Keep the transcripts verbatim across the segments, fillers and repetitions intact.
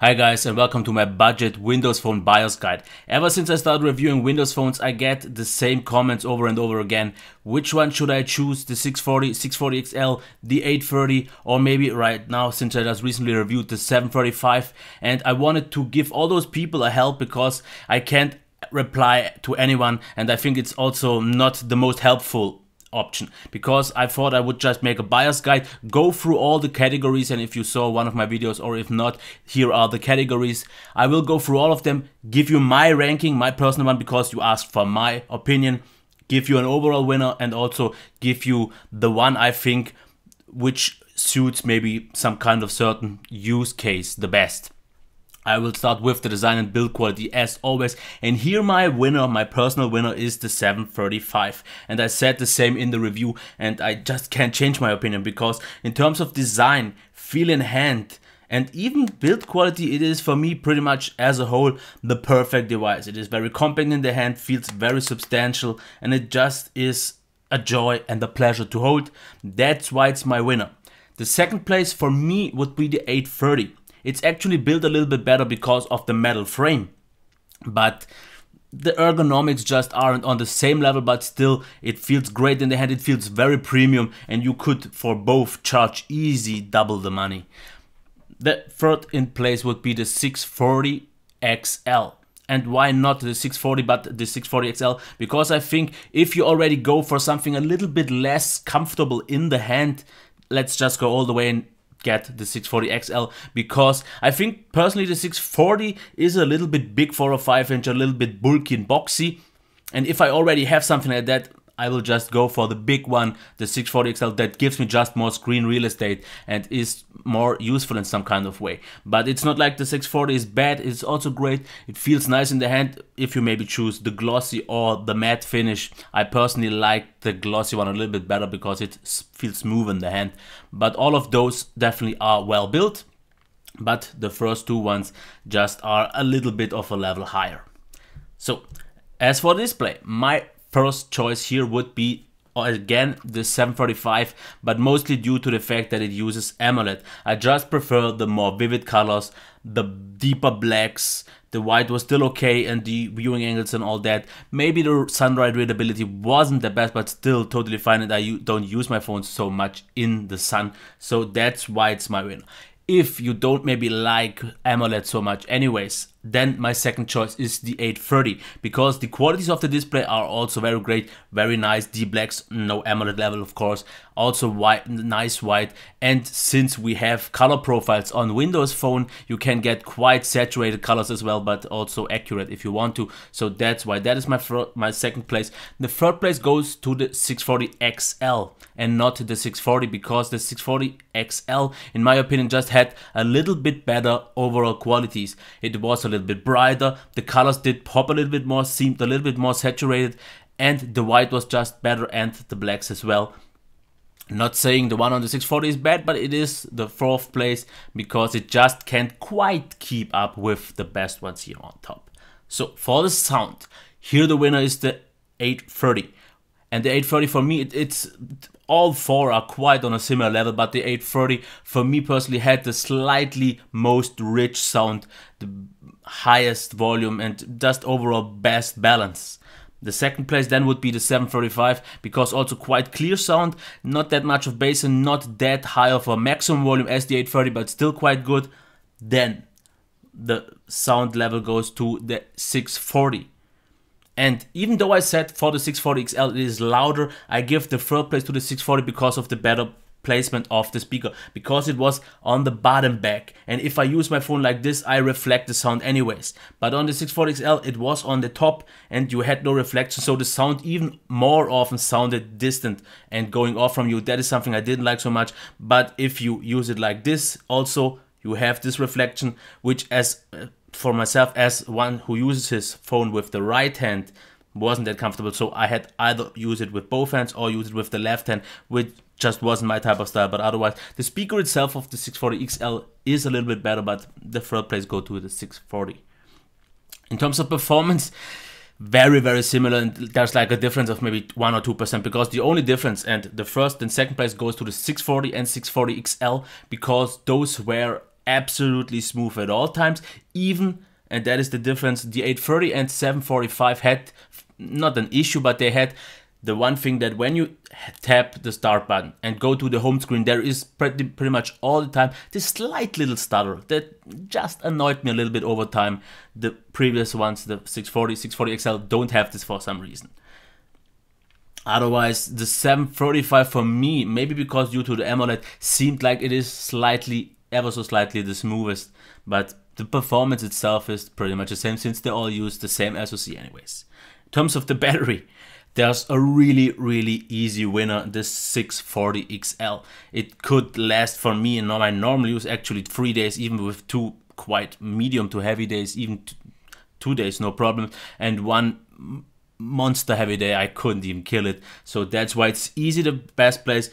Hi guys, and welcome to my budget Windows Phone BIOS guide. Ever since I started reviewing Windows Phones, I get the same comments over and over again. Which one should I choose? The six forty, six forty X L, the eight thirty, or maybe right now, since I just recently reviewed the seven thirty-five. And I wanted to give all those people a help because I can't reply to anyone, and I think it's also not the most helpful option, because I thought I would just make a BIOS guide, go through all the categories, and if you saw one of my videos, or if not, here are the categories. I will go through all of them, give you my ranking, my personal one, because you asked for my opinion, give you an overall winner, and also give you the one I think which suits maybe some kind of certain use case the best. I will start with the design and build quality as always, and here my winner, my personal winner, is the seven thirty-five, and I said the same in the review, and I just can't change my opinion, because in terms of design, feel in hand, and even build quality, it is for me pretty much as a whole the perfect device. It is very compact in the hand, feels very substantial, and it just is a joy and a pleasure to hold. That's why it's my winner. The second place for me would be the eight thirty. It's actually built a little bit better because of the metal frame, but the ergonomics just aren't on the same level, but still it feels great in the hand, it feels very premium, and you could for both charge easy double the money. The third in place would be the six forty X L. And why not the six forty but the six forty X L? Because I think if you already go for something a little bit less comfortable in the hand, let's just go all the way and get the six forty X L, because I think personally the six forty is a little bit big for a five inch, a little bit bulky and boxy, and if I already have something like that, I will just go for the big one, the six forty X L, that gives me just more screen real estate and is more useful in some kind of way. But it's not like the six forty is bad, it's also great, it feels nice in the hand if you maybe choose the glossy or the matte finish. I personally like the glossy one a little bit better because it feels smooth in the hand, but all of those definitely are well built, but the first two ones just are a little bit of a level higher. So, as for display, my first choice here would be again the seven thirty-five, but mostly due to the fact that it uses AMOLED. I just prefer the more vivid colors, the deeper blacks. The white was still okay, and the viewing angles and all that. Maybe the sunlight readability wasn't the best, but still totally fine, and I don't use my phone so much in the sun, so that's why it's my winner. If you don't maybe like AMOLED so much anyways, then my second choice is the eight thirty, because the qualities of the display are also very great, very nice, the blacks, no AMOLED level of course, also white, nice white, and since we have color profiles on Windows Phone, you can get quite saturated colors as well, but also accurate if you want to, so that's why that is my my second place. The third place goes to the six forty X L and not the six forty, because the six forty X L in my opinion just had a little bit better overall qualities. It was a little bit brighter, the colors did pop a little bit more, seemed a little bit more saturated, and the white was just better, and the blacks as well. Not saying the one on the six forty is bad, but it is the fourth place because it just can't quite keep up with the best ones here on top. So for the sound, here the winner is the eight thirty. And the eight thirty for me, it, it's all four are quite on a similar level, but the eight thirty for me personally had the slightly most rich sound, the highest volume, and just overall best balance. The second place then would be the seven thirty-five, because also quite clear sound, not that much of bass and not that high of a maximum volume as the eight thirty, but still quite good. Then the sound level goes to the six forty. And even though I said for the six forty X L it is louder, I give the third place to the six forty because of the better placement of the speaker, because it was on the bottom back, and if I use my phone like this I reflect the sound anyways, but on the six forty X L it was on the top and you had no reflection, so the sound even more often sounded distant and going off from you. That is something I didn't like so much, but if you use it like this also you have this reflection, which as uh, for myself as one who uses his phone with the right hand wasn't that comfortable, so I had either use it with both hands or use it with the left hand, which just wasn't my type of style. But otherwise the speaker itself of the six forty X L is a little bit better, but the third place go to the six forty. In terms of performance, very very similar, and there's like a difference of maybe one or two percent, because the only difference, and the first and second place goes to the six forty and six forty X L, because those were absolutely smooth at all times. Even, and that is the difference, the eight thirty and seven forty-five had not an issue, but they had the one thing that when you tap the start button and go to the home screen, there is pretty, pretty much all the time this slight little stutter that just annoyed me a little bit over time. The previous ones, the six forty, six forty X L, don't have this for some reason. Otherwise, the seven thirty-five for me, maybe because due to the AMOLED, seemed like it is slightly, ever so slightly the smoothest, but the performance itself is pretty much the same since they all use the same SoC anyways. In terms of the battery, there's a really, really easy winner, the six forty X L. It could last for me, and I normally use actually three days, even with two quite medium to heavy days, even two days, no problem. And one monster heavy day, I couldn't even kill it. So that's why it's easy, the best place.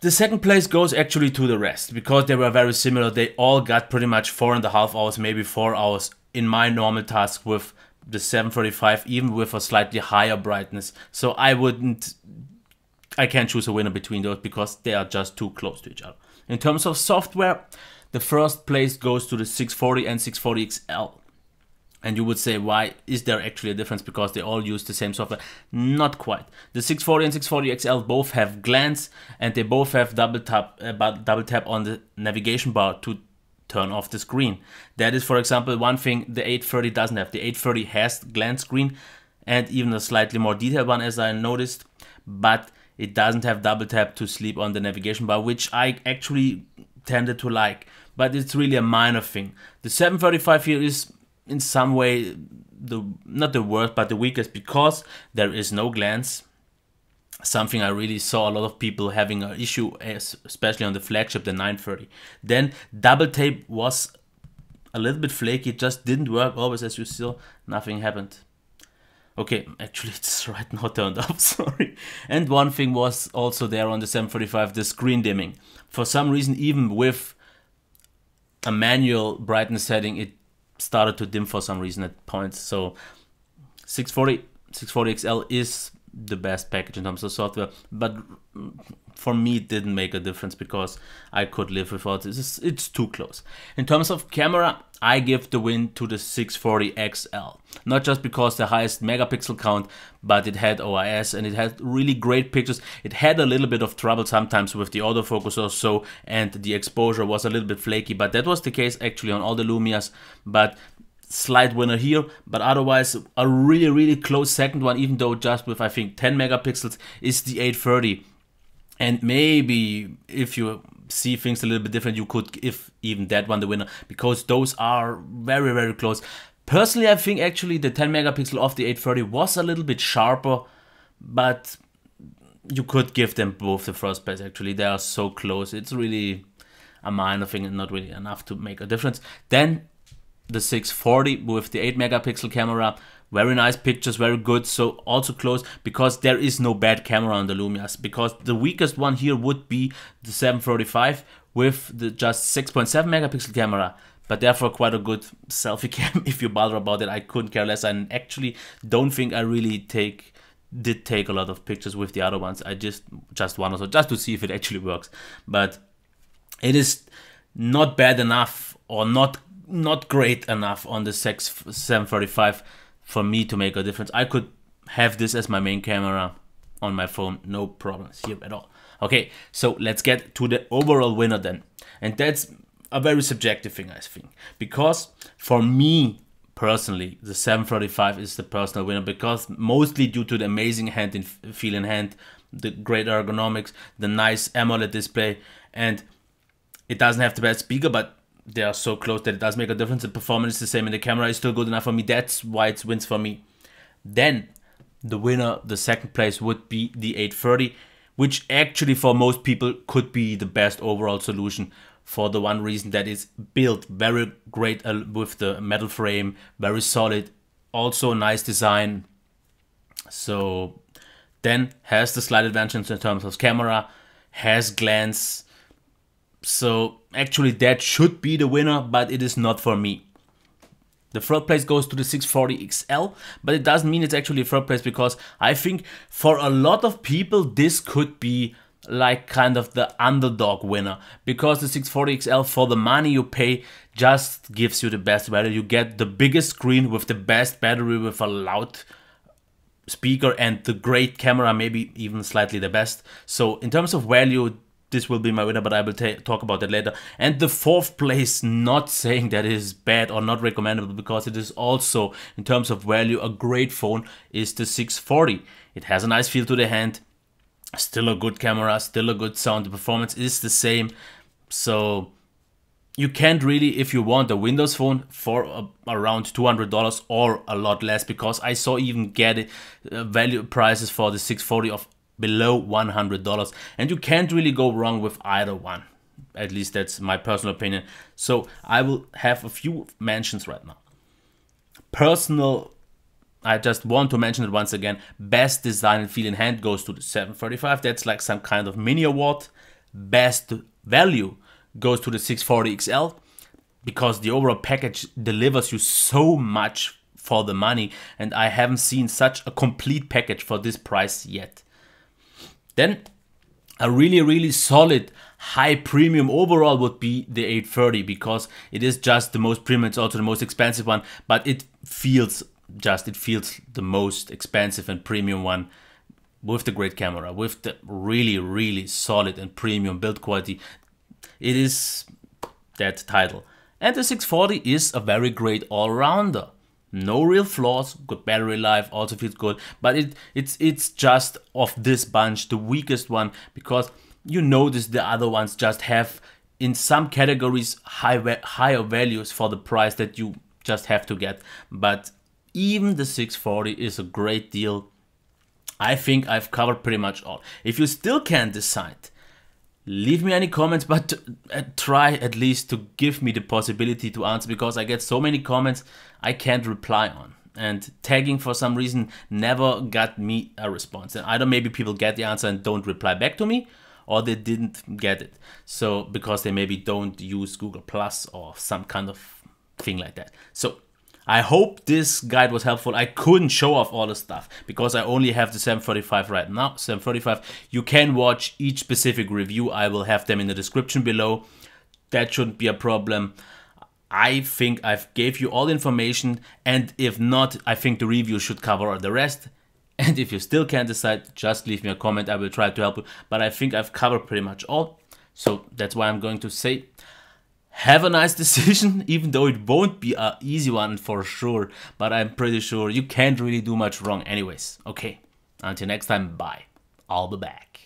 The second place goes actually to the rest, because they were very similar. They all got pretty much four and a half hours, maybe four hours in my normal task with the seven thirty-five, even with a slightly higher brightness. So I wouldn't, I can't choose a winner between those because they are just too close to each other. In terms of software, the first place goes to the six forty and six forty X L. And you would say, why is there actually a difference? Because they all use the same software. Not quite. The six forty and six forty X L both have glance, and they both have double tap, uh, double tap on the navigation bar to turn off the screen. That is, for example, one thing the eight thirty doesn't have. The eight thirty has glance screen and even a slightly more detailed one, as I noticed, but it doesn't have double tap to sleep on the navigation bar, which I actually tended to like, but it's really a minor thing. The seven thirty-five here is in some way the not the worst, but the weakest, because there is no glance. Something I really saw a lot of people having an issue, especially on the flagship, the nine thirty. Then double tap was a little bit flaky, it just didn't work always, as you saw, nothing happened. Okay, actually it's right now turned off, sorry. And one thing was also there on the seven thirty-five, the screen dimming. For some reason, even with a manual brightness setting, it started to dim for some reason at points. So six forty, six forty X L is the best package in terms of software, but for me it didn't make a difference because I could live without this. It's too close. In terms of camera, I give the win to the six forty X L, not just because the highest megapixel count, but it had O I S and it had really great pictures. It had a little bit of trouble sometimes with the autofocus or so, and the exposure was a little bit flaky, but that was the case actually on all the Lumias. But slight winner here, but otherwise a really, really close second one, even though just with I think ten megapixels, is the eight thirty. And maybe if you see things a little bit different, you could give even that one the winner, because those are very, very close. Personally, I think actually the ten megapixel of the eight thirty was a little bit sharper, but you could give them both the first place actually. They are so close. It's really a minor thing and not really enough to make a difference. Then the six forty with the eight megapixel camera, very nice pictures, very good, so also close, because there is no bad camera on the Lumias, because the weakest one here would be the seven thirty-five with the just six point seven megapixel camera, but therefore quite a good selfie cam if you bother about it. I couldn't care less, and actually don't think I really take did take a lot of pictures with the other ones. I just just one or so, just to see if it actually works, but it is not bad enough or not not great enough on the seven thirty-five for me to make a difference. I could have this as my main camera on my phone, no problems here at all. Okay, so let's get to the overall winner then. And that's a very subjective thing, I think, because for me personally, the seven thirty-five is the personal winner, because mostly due to the amazing hand in feel in hand, the great ergonomics, the nice AMOLED display, and it doesn't have the best speaker, but they are so close that it does make a difference. The performance is the same and the camera is still good enough for me. That's why it wins for me. Then the winner, the second place, would be the eight thirty, which actually for most people could be the best overall solution, for the one reason that it's built very great with the metal frame, very solid, also nice design. So then has the slight advantage in terms of camera, has glance. So actually that should be the winner, but it is not for me. The third place goes to the six forty X L, but it doesn't mean it's actually third place, because I think for a lot of people this could be like kind of the underdog winner, because the six forty X L, for the money you pay, just gives you the best value. You get the biggest screen with the best battery, with a loud speaker and the great camera, maybe even slightly the best. So in terms of value, this will be my winner, but I will talk about that later. And the fourth place, not saying that it is bad or not recommendable, because it is also, in terms of value, a great phone, is the six forty. It has a nice feel to the hand, still a good camera, still a good sound. The performance is the same. So you can't really, if you want a Windows Phone for uh, around two hundred dollars or a lot less, because I saw even get it, uh, value prices for the six forty of below one hundred dollars, and you can't really go wrong with either one. At least that's my personal opinion. So I will have a few mentions right now. Personal, I just want to mention it once again, best design and feel in hand goes to the seven thirty-five. That's like some kind of mini award. Best value goes to the six forty X L, because the overall package delivers you so much for the money, and I haven't seen such a complete package for this price yet. Then a really, really solid high premium overall would be the eight thirty, because it is just the most premium. It's also the most expensive one, but it feels just, it feels the most expensive and premium one, with the great camera, with the really, really solid and premium build quality. It is that title. And the six forty is a very great all-rounder. No real flaws, good battery life, also feels good, but it it's it's just, of this bunch, the weakest one, because you notice the other ones just have, in some categories, high higher values for the price that you just have to get. But even the six forty is a great deal. I think I've covered pretty much all. If you still can't decide, leave me any comments, but try at least to give me the possibility to answer, because I get so many comments I can't reply on. And tagging, for some reason, never got me a response. And either maybe people get the answer and don't reply back to me, or they didn't get it. So, because they maybe don't use Google Plus or some kind of thing like that. So I hope this guide was helpful. I couldn't show off all the stuff because I only have the seven thirty-five right now. seven thirty-five. You can watch each specific review. I will have them in the description below. That shouldn't be a problem. I think I've gave you all the information, and if not, I think the review should cover the rest. And if you still can't decide, just leave me a comment. I will try to help you, but I think I've covered pretty much all. So that's why I'm going to say, have a nice decision, even though it won't be an easy one for sure, but I'm pretty sure you can't really do much wrong anyways. Okay, until next time, bye. I'll be back.